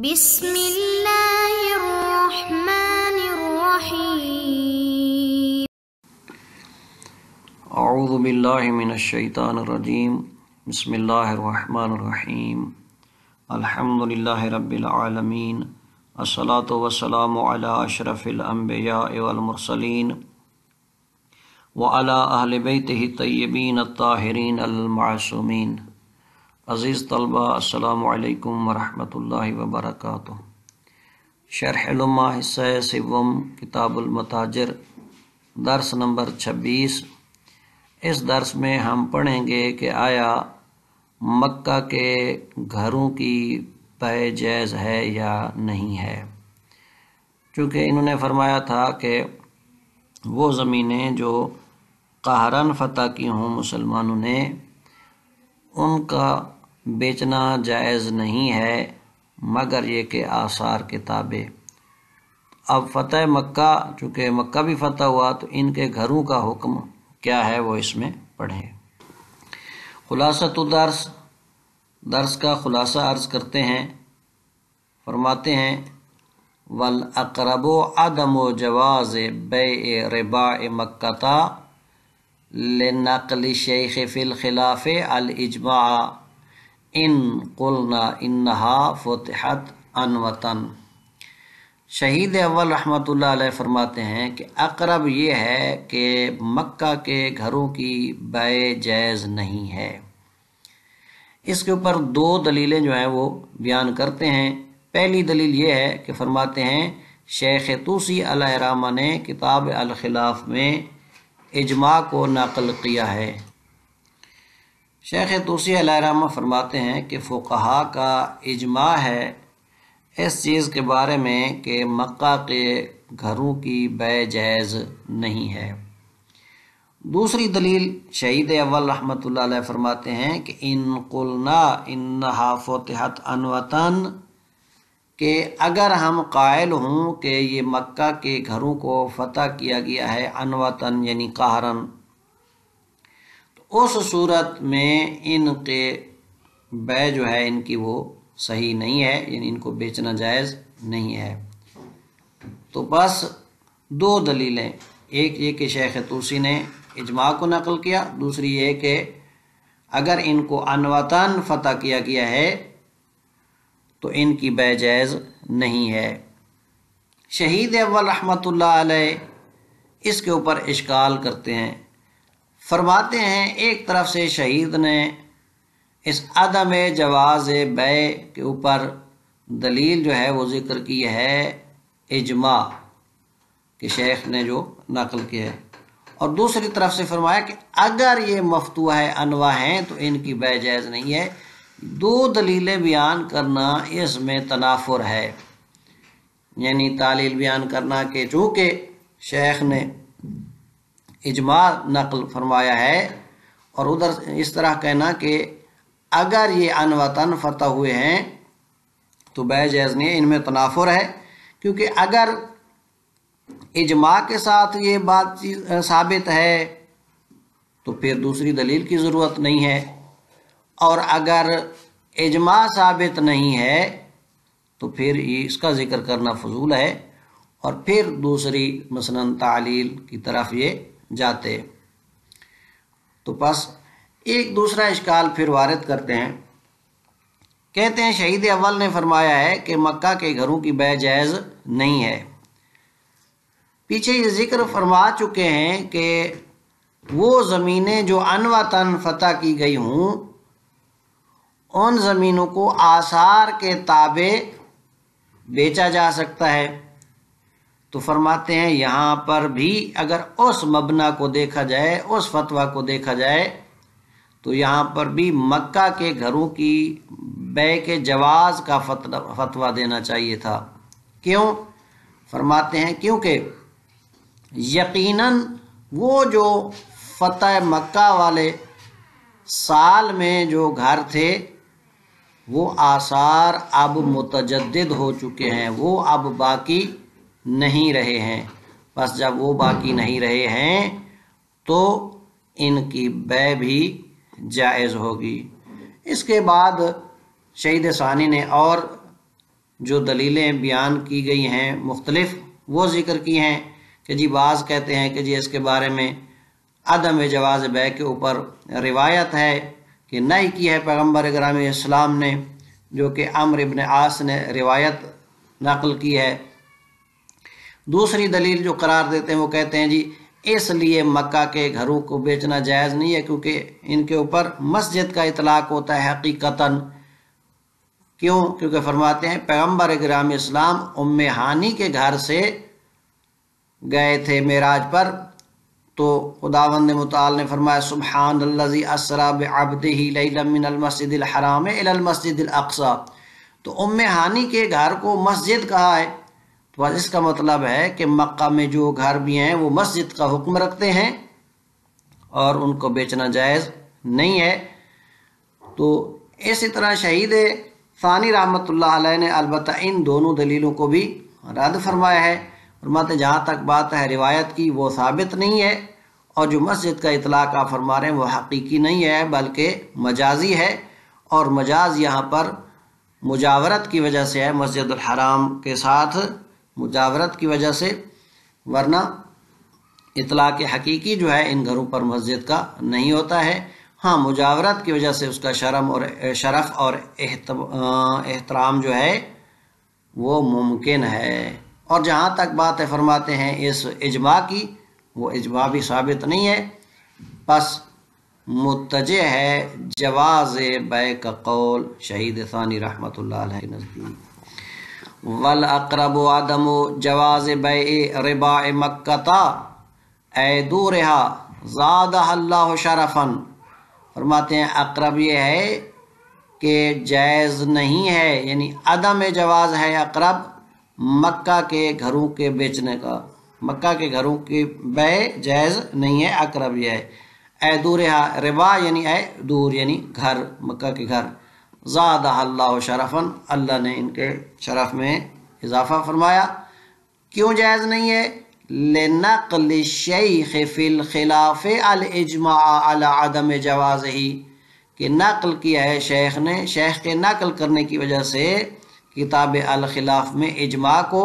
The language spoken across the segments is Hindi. बिस्मिल्लाहिर्रहमानिर्रहीम। अऊज़ु बिल्लाहि मिनश्शैतानिर्रजीम। बिस्मिल्लाहिर्रहमानिर्रहीम। अल्हम्दुलिल्लाहि रब्बिल आलमीन। अस्सलातु वस्सलामु अला अशरफिल अंबियाइ वल मुरसलीन व अला अहलि बैतिहि तय्यबीन अत्ताहिरीन अल मासूमीन। अज़ीज़ तलबा, अस्सलामु अलैकुम वरहमतुल्लाहि वबरकातुह। शरह लम्मा हिस्सा सिवम किताबुल मताजिर, दर्स नंबर 26। इस दर्स में हम पढ़ेंगे कि आया मक्का के घरों की बे जायज़ है या नहीं है। चूँकि इन्होंने फरमाया था कि वो ज़मीनें जो कहरन फ़तह की हों मुसलमानों ने, उनका बेचना जायज़ नहीं है मगर ये के आसार के ताबे। अब फ़तह मक्का, चूँकि मक्का भी फ़तह हुआ, तो इनके घरों का हुक्म क्या है वो इसमें पढ़ें। दर्स का ख़ुलासा अर्ज़ करते हैं। फरमाते हैं वल अक़रबो अदम जवाज़ बेए रिबा मक्का लिनक़ल शेख फ़िल ख़िलाफ़ अल इजमा इन क़ुलना इन्नहा फ़ुतिहत अन वतन। शहीद अव्वल रहमतुल्लाह अलैह फरमाते हैं कि अक़रब ये है कि मक्का के घरों की बाय जायज़ नहीं है। इसके ऊपर दो दलीलें जो हैं वो बयान करते हैं। पहली दलील ये है कि फरमाते हैं शेख तूसी अलैह रहमा ने किताब अल ख़िलाफ़ में इजमा को नक़ल किया है। शेख तूसी अलैहिर्रहमा फरमाते हैं कि फ़ुक़हा का इजमा है इस चीज़ के बारे में कि मक्का के घरों की बे जायज़ नहीं है। दूसरी दलील शहीद अव्वल रहमतुल्लाह अलैह फरमाते हैं कि इन क़ुलना इन्नहा फ़ुतिहत अन वतन, कि अगर हम कायल हों कि ये मक्का के घरों को फ़तह किया गया है अनवतन यानी कहरन, तो उस सूरत में इनके बै जो है इनकी वो सही नहीं है, यानी इनको बेचना जायज़ नहीं है। तो बस दो दलीलें, एक ये कि शेख तूसी ने इजमा को नकल किया, दूसरी ये कि अगर इनको अनवतन फ़तह किया गया है तो इनकी बे जायज़ नहीं है। शहीद अव्वल रहमतुल्लाह अलैह इसके ऊपर इश्काल करते हैं। फरमाते हैं एक तरफ से शहीद ने इस अदम जवाज़ बे के ऊपर दलील जो है वो ज़िक्र की है इजमा के शेख ने जो नकल किया है, और दूसरी तरफ से फरमाया कि अगर ये मफतूह अनवा हैं तो इनकी बे जायज़ नहीं है। दो दलीलें बयान करना इसमें तनाफुर है, यानी तालील बयान करना कि चूँकि शेख ने इजमा नकल फरमाया है और उधर इस तरह कहना कि अगर ये अनवतन फ़तह हुए हैं तो बेजायज़ नहीं है, इनमें तनाफुर है। क्योंकि अगर इजमा के साथ ये बात साबित है तो फिर दूसरी दलील की ज़रूरत नहीं है, और अगर इजमा साबित नहीं है तो फिर इसका ज़िक्र करना फजूल है, और फिर दूसरी मसलन तालील की तरफ ये जाते। तो बस एक दूसरा इश्काल फिर वारिद करते हैं। कहते हैं शहीद अव्वल ने फरमाया है कि मक्का के घरों की बे जायज़ नहीं है। पीछे ये ज़िक्र फरमा चुके हैं कि वो ज़मीनें जो अनवतन फ़तह की गई हों उन ज़मीनों को आसार के ताबे बेचा जा सकता है। तो फरमाते हैं यहाँ पर भी अगर उस मबना को देखा जाए, उस फतवा को देखा जाए, तो यहाँ पर भी मक्का के घरों की बे के जवाज़ का फतवा देना चाहिए था। क्यों? फरमाते हैं क्योंकि यकीनन वो जो फ़तह मक्का वाले साल में जो घर थे वो आसार अब मुतजद्दिद हो चुके हैं, वो अब बाकी नहीं रहे हैं। बस जब वो बाकी नहीं रहे हैं तो इनकी बे भी जायज़ होगी। इसके बाद शहीद सानी ने और जो दलीलें बयान की गई हैं मुख्तलिफ वो ज़िक्र की हैं कि जी बाज़ कहते हैं कि जी इसके बारे में अदम जवाज़ बै के ऊपर रिवायत है कि नहीं की है पैगम्बर ग्रामी इस्लाम ने, जो कि अम्र इबन आस ने रिवायत नकल की है। दूसरी दलील जो करार देते हैं वो कहते हैं जी इसलिए मक्का के घरों को बेचना जायज़ नहीं है क्योंकि इनके ऊपर मस्जिद का इतलाक़ होता है हकीकतन। क्यों? क्योंकि फरमाते हैं पैगम्बर गिरामी इस्लाम उम्मे हानी के घर से गए थे मेराज पर, तो खुदावंद मुताल ने फरमाया सुब्हानल्लज़ी असरा बिअब्दिही लैलन मिनल मस्जिदिल हराम इलल मस्जिदिल अक्सा। तो उम्मे हानी के घर को मस्जिद कहा है, तो इसका मतलब है कि मक्का में जो घर भी हैं वो मस्जिद का हुक्म रखते हैं और उनको बेचना जायज़ नहीं है। तो इसी तरह शहीद सानी रहमतुल्लाह अलैह ने अलबत्ता इन दोनों दलीलों को भी रद्द फरमाया है। फरमाते जहाँ तक बात है रिवायत की वो साबित नहीं है, और जो मस्जिद का इतलाक़ आप फरमा रहे हैं वो हकीकी नहीं है बल्कि मजाजी है, और मजाज यहाँ पर मुजावरत की वजह से है, मस्जिदुल हराम के साथ मुजावरत की वजह से, वरना इतलाक़ हकीकी जो है इन घरों पर मस्जिद का नहीं होता है। हाँ, मुजावरत की वजह से उसका शरफ़ और एहतराम जो है वो मुमकिन है। और जहाँ तक बात है फरमाते हैं इस इजमा की, वो इजमा भी साबित नहीं है, बस मुत्तजह है जवाज़ बै का कौल शहीद सानी रहमतुल्लाह अलैह नज़दीक। वल अक़रब आदम जवाज़ बै रिबा मक्का ए दूरहा ज़ादहल्लाहु शरफ़न। फरमाते हैं अक़रब ये है कि जायज़ नहीं है, यानी अदम जवाज़ है अक़रब मक्का के घरों के बेचने का, मक्का के घरों की बै जायज़ नहीं है, अक़रब ये है। ए दूरहा रिबा यानी ए दूर यानी घर, मक्का के घर। ज़ादहल्लाहु शरफ़न, अल्लाह ने इनके शरफ़ में इजाफ़ा फरमाया। क्यों जायज़ नहीं है? लिनक़ल शेख फ़िल खिलाफ़ अल इजमा अला अदम जवाज़ही, कि नक़ल किया है शेख ने, शेख के नक़ल करने की वजह से किताब अल खिलाफ़ में इजमा को,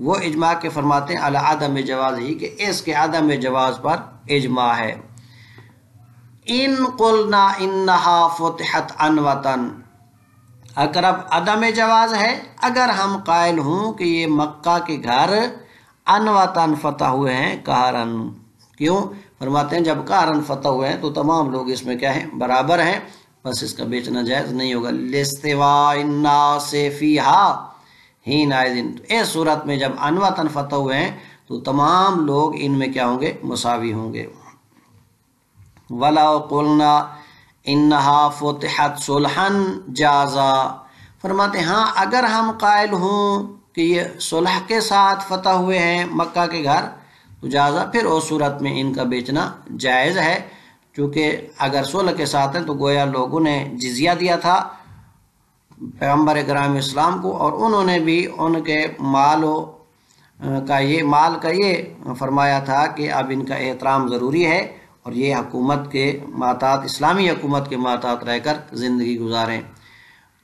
वो इजमा के फरमाते हैं अला अदम जवाज़ही कि इसके अदम जवाज़ पर इजमा है। इन क़ुलना इन्नहा फुतिहत अन वतन, अक़रब अदम जवाज़ है अगर हम कायल हों कि ये मक्का के घर अनवातान फतह हुए हैं कहरन। क्यों? फरमाते हैं जब कहरन फतह हुए हैं तो तमाम लोग इसमें क्या हैं बराबर हैं, बस इसका बेचना जायज़ नहीं होगा। लिस्तिवाइन्ना से फ़ीहा हीन आयदिन, इस सूरत में जब अनवातान फतह हुए हैं तो तमाम लोग इनमें क्या होंगे मुसावी होंगे। वला क़ुलना इन्नहा फुतिहत सुलहन जाज़ा, फरमाते हाँ अगर हम कायल हों कि ये सुलह के साथ फतह हुए हैं मक्का के घर तो जाज़ा, फिर उस सूरत में इनका बेचना जायज़ है। क्योंकि अगर सुलह के साथ हैं तो गोया लोगों ने जिजिया दिया था पैगम्बर इकराम इस्लाम को, और उन्होंने भी उनके माल का ये फरमाया था कि अब इनका एहतराम ज़रूरी है, और ये हुकूमत के मातात इस्लामी हुकूमत के मातात रहकर ज़िंदगी गुजारें,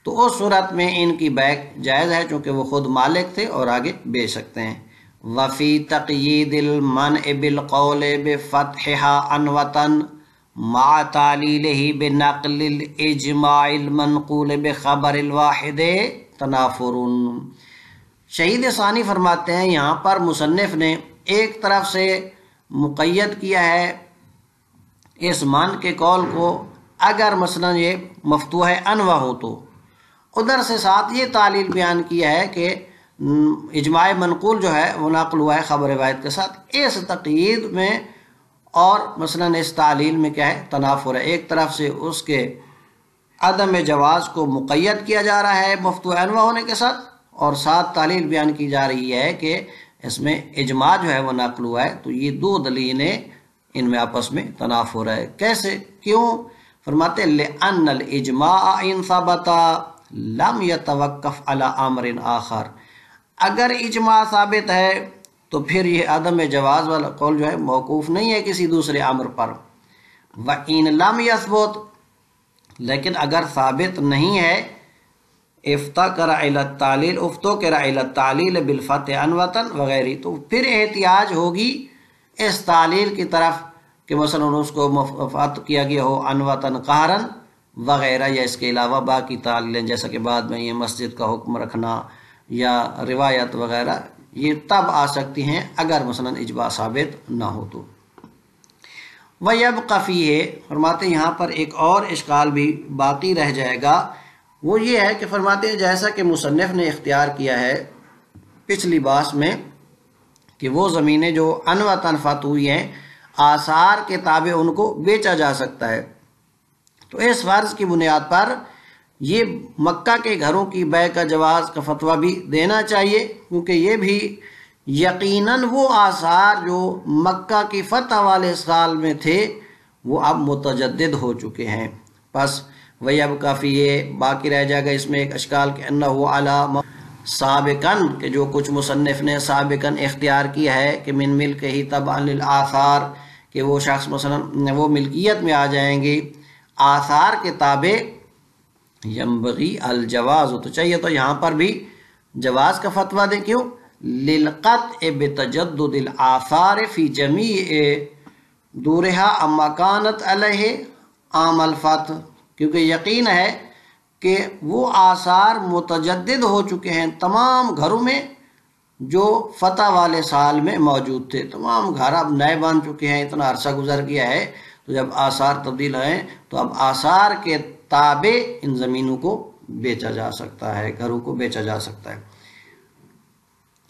तो उस सूरत में इनकी बैक जायज़ है चूँकि वो ख़ुद मालिक थे और आगे बेच सकते हैं। वफ़ी तक़यीदिल मन्अ बिल क़ौल बिफ़तहिहा अनवतन मा तालीलिही बिनक़लिल इज्माइल मनक़ूल बिख़बरिल वाहिदे तनाफ़ुरुन। शहीद सानी फरमाते हैं यहाँ पर मुसन्निफ़ ने एक तरफ से मुक़य्यद किया है इस मान के कौल को अगर मसलन ये मफ़तूह अनवा हो, तो उधर से साथ ये तालील बयान किया है कि इजमाए मनकूल जो है वो नक़ल हुआ है ख़बर रिवायत के साथ। इस तक़यीद में और मसलन इस तालील में क्या है तनाफ़ुर है, एक तरफ से उसके अदम जवाज़ को मुक़य्यद किया जा रहा है मफ़तूह अनवा होने के साथ, और साथ तालील बयान की जा रही है कि इसमें इजमा जो है वो नक़ल हुआ है। तो ये दो दलीलें इनमें आपस में तनाफ़ुर है। कैसे? क्यों? फरमाते लिअन्नल इजमा इन सबता लम यतवक्कफ अला अमरिन आखर, अगर इजमा साबित है तो फिर ये अदम जवाज़ वाला कौल जो है मौकूफ़ नहीं है किसी दूसरे अमर पर। व इन लम यसबुत, लेकिन अगर साबित नहीं है इफ्ताकरा इला तालील उफ्तोकरा इला तालील बिलफत अनवतन वगैरह। तो फिर एहतियाज होगी इस तालील की तरफ कि मसलन उसको मफत किया गया हो अनवतन कहरन वगैरह, या इसके अलावा बाकी तालीलें जैसा कि बाद में ये मस्जिद का हुक्म रखना या रिवायत वगैरह ये तब आ सकती हैं अगर मसलन इजबा साबित ना हो। तो वयबक़ा फ़ीही फरमाते यहाँ पर एक और इश्काल भी बाकी रह जाएगा, वो ये है कि फरमाते हैं जैसा कि मुसन्निफ़ ने इख्तियार किया है पिछली बास में कि वो ज़मीनें जो अनवतन फत हुई हैं आसार के ताबे उनको बेचा जा सकता है, तो इस फ़र्ज़ की बुनियाद पर ये मक्का के घरों की बै का जवाज़ का फतवा भी देना चाहिए, क्योंकि ये भी यकीनन वो आसार जो मक्का की फतह वाले साल में थे वो अब मुतजद्दिद हो चुके हैं। बस वही अब काफ़ी ये बाकी रह जाएगा इसमें एक अश्काल के अन्ना हुआ अला साबिकन के जो कुछ मुसन्निफ़ ने साबिकन इख्तियार किया है कि मिन मिल्क ही तबानिल आसार के वो शख्स मसलन वो मिल्कियत में आ जाएंगे आसार के ताबे यंबगी अल जवाज़, तो चाहिए तो यहाँ पर भी जवाज़ का फतवा दें। क्यों? लिलक़त बेतजद्दुदिल आसार फ़ी जमी दूरहा अम्मा कानत अलह आमल फत, क्योंकि यकीन है कि वो आसार मुतजद्दिद हो चुके हैं तमाम घरों में जो फतह वाले साल में मौजूद थे, तमाम घर अब नए बन चुके हैं, इतना अरसा गुजर गया है, तो जब आसार तब्दील हैं तो अब आसार के ताबे इन ज़मीनों को बेचा जा सकता है, घरों को बेचा जा सकता है।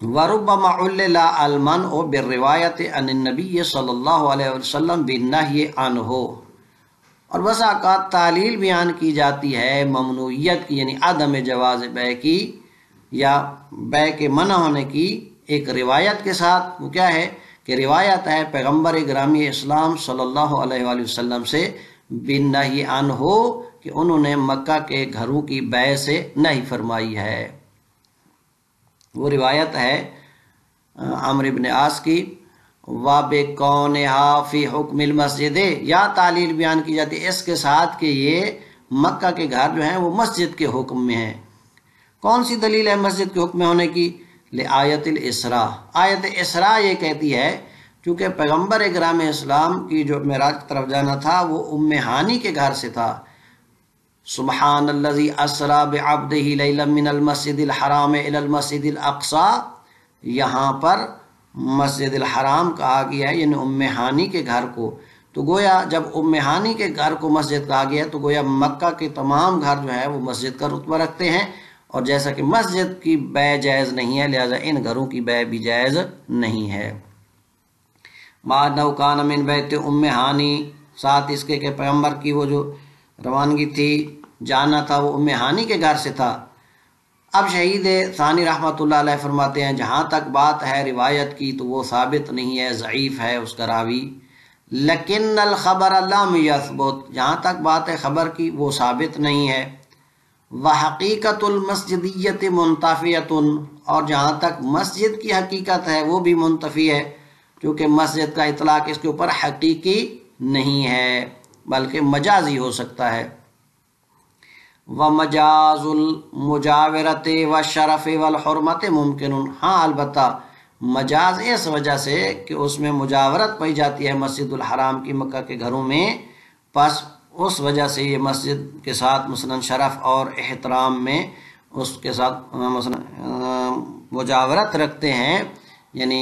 वरुब्बमा उल्लिला अलमन ओ बिर्रिवायत अन्नबी सल्लल्लाहु अलैहि वसल्लम बिन्नही अन्हो, और बसा का तालील बयान की जाती है ममनूयत की यानी आदम जवाज़ बै की या बै के मना होने की एक रिवायत के साथ। वो क्या है कि रिवायत है पैगम्बर ग्रामी इस्लाम सल्लल्लाहु अलैहि वसल्लम से बिन्नही अन्हो कि उन्होंने मक्का के घरों की बै से नहीं फरमाई है। वो रिवायत है आमर इब्न आस की वाब कौन हाफ़ी हुक्म मस्जिद या तालील बयान की जाती है इसके साथ कि ये मक्का के घर जो हैं वो मस्जिद के हुक्म में हैं। कौन सी दलील है मस्जिद के हुक्म में होने की? ले आयतुल इसरा, आयत इसरा ये कहती है क्योंकि पैगम्बर ग्राम इस्लाम की जो मेराज की तरफ जाना था वो उम्मे हानी के घर से था। सुबहानल्लज़ी असरा बिअब्दिही लैला मिनल मस्जिदिल हराम इलल मस्जिदिल अक्सा, यहाँ पर मस्जिदिल हराम कहा गया है यानी उम्मे हानी के घर को। तो गोया जब उम्मे हानी के घर को मस्जिद कहा गया तो गोया मक्का के तमाम घर जो है वो मस्जिद का रुतबा रखते हैं, और जैसा कि मस्जिद की बै जायज़ नहीं है लिहाजा इन घरों की बै भी जायज़ नहीं है। बाद नौकान मिन बैत उम्मे हानी, साथ इसके के पैगम्बर की वो जो रवानगी थी जाना था वो उम्मे हानी के घर से था। अब शहीद सानी रहमतुल्लाह अलैह फरमाते हैं जहाँ तक बात है रिवायत की तो वो साबित नहीं है, ज़ईफ़ है उसका रावी। लेकिन अल ख़बर लम यसबुत, जहाँ तक बात है ख़बर की वो साबित नहीं है। व हकीकतुल मस्जिदियत मुनतफ़ियतुन, और जहाँ तक मस्जिद की हकीकत है वो भी मुनतफ़ी है, क्योंकि मस्जिद का इतलाक़ इसके ऊपर हकीकी नहीं है बल्कि मजाजी हो सकता है। व मजाजुल मुजावरत व शरफ़ वल हुरमत मुमकिन, हाँ अलबत्ता मजाज इस वजह से कि उसमें मुजावरत पाई जाती है मस्जिदुल हराम की मक्का के घरों में, बस उस वजह से ये मस्जिद के साथ मसलन शरफ़ और एहतराम में उसके साथ मसलन मुजावरत रखते हैं यानी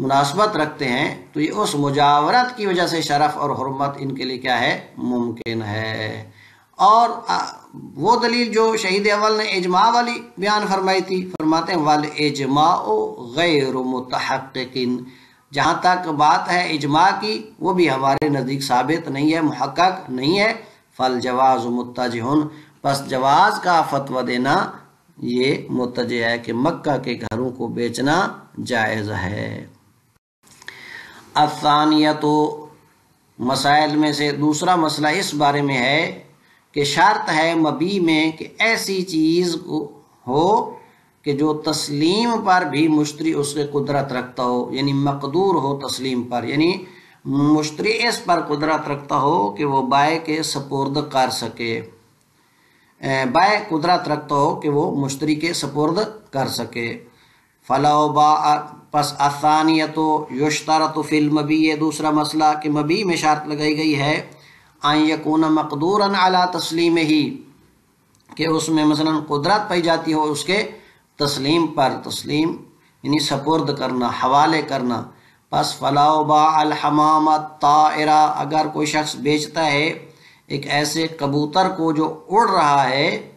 मुनासबत रखते हैं, तो ये उस मुजावरत की वजह से शरफ़ और हुर्मत इनके लिए क्या है मुमकिन है। और वो दलील जो शहीद अव्वल ने इजमा वाली बयान फरमाई थी, फरमाते हैं वाल इजमा गैर मुतहक्किन, जहाँ तक बात है इजमा की वो भी हमारे नज़दीक साबित नहीं है, मुहक्कक नहीं है। फल जवाज़ मुत्तजिहुन, बस जवाज़ का फतवा देना ये मुत्तजिह है कि मक्का के घरों को बेचना जायज़ है। असानिया तो मसाइल में से दूसरा मसला इस बारे में है कि शर्त है मबी में कि ऐसी चीज़ हो कि जो तस्लीम पर भी मुश्तरी उसके कुदरत रखता हो यानी मकदूर हो तस्लीम पर, यानी मुश्तरी इस पर कुदरत रखता हो कि वो बाय के सपुर्द कर सके। बाय कुदरत रखता हो कि वो मुश्तरी के सपुर्द कर सके। फलाओ बा पस आसानियत तो युश्तारा तो फिल्म भी, ये दूसरा मसला कि मबी में शर्त लगाई गई है आन यकून मकदूरन अला तस्लीम ही, कि उसमें मसलन कुदरत पाई जाती हो उसके तस्लीम पर, तस्लीम यानी सपुर्द करना, हवाले करना। बस फलाओ बा अलहमाम तायरा, अगर कोई शख्स बेचता है एक ऐसे कबूतर को जो उड़ रहा है,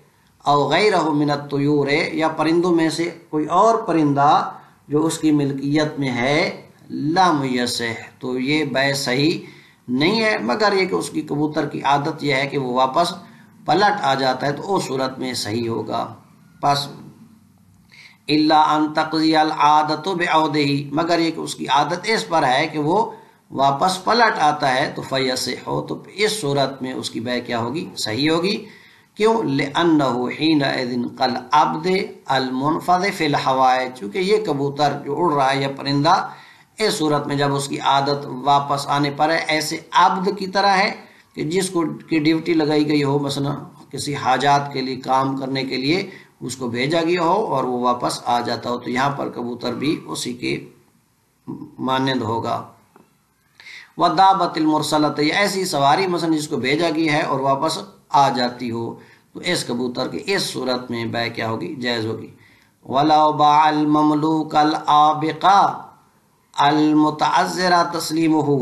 और गैरहु मिनत तुयूर, या परिंदों में से कोई और परिंदा जो उसकी मिल्कियत में है, ला मुयस्सह, तो ये बै सही नहीं है, मगर ये कि उसकी कबूतर की आदत यह है कि वो वापस पलट आ जाता है, तो उस सूरत में सही होगा। बस इल्ला अन तक़ज़ियल आदतु बिअउदही, मगर ये कि उसकी आदत इस पर है कि वो वापस पलट आता है, तो फयस्सह हो, तो इस सूरत में उसकी बै क्या होगी, सही होगी। क्यों? लिअन्नहु हीनइज़िन कल अब्द अलमुनफ़ज़ फ़िल हवाए, चूँकि ये कबूतर जो उड़ रहा है या परिंदा इस सूरत में जब उसकी आदत वापस आने पर है, ऐसे अब्द की तरह है कि जिसको की ड्यूटी लगाई गई हो, मसलन किसी हाजात के लिए काम करने के लिए उसको भेजा गया हो और वो वापस आ जाता हो, तो यहाँ पर कबूतर भी उसी के मानंद होगा। वदाबतिल मुरसलत, या ऐसी सवारी मसलन जिसको भेजा गया है और वापस आ जाती हो, तो इस कबूतर के इस सूरत में बै क्या होगी, जायज़ होगी। वला बाल ममलूक अल आबिका अल मुतअज़्ज़रा तस्लीमुहु,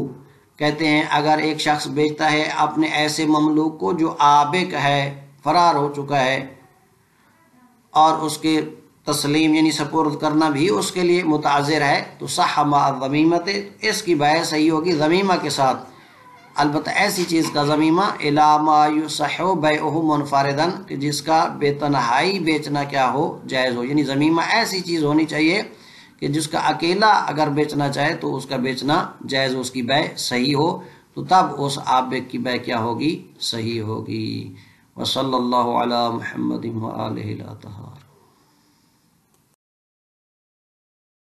कहते हैं अगर एक शख्स बेचता है अपने ऐसे ममलूक को जो आबिक है, फरार हो चुका है, और उसके तस्लीम यानी सपुर्द करना भी उसके लिए मुताज़िर है, तो सह ज़मीमत, इसकी बाय सही होगी ज़मीमा के साथ, अलबत्ता ऐसी चीज़ का ज़मीमा इलामा युसहु बैअहु मुनफरिदन, कि जिसका बेतनहाई बेचना क्या हो, जायज़ हो, यानी ज़मीमा ऐसी चीज़ होनी चाहिए कि जिसका अकेला अगर बेचना चाहे तो उसका बेचना जायज़, उसकी बै सही हो, तो तब उस आबिक की बै क्या होगी, सही होगी। वसल्लल्लाहु अला मुहम्मदिन व आलिहि अल-अत्हार।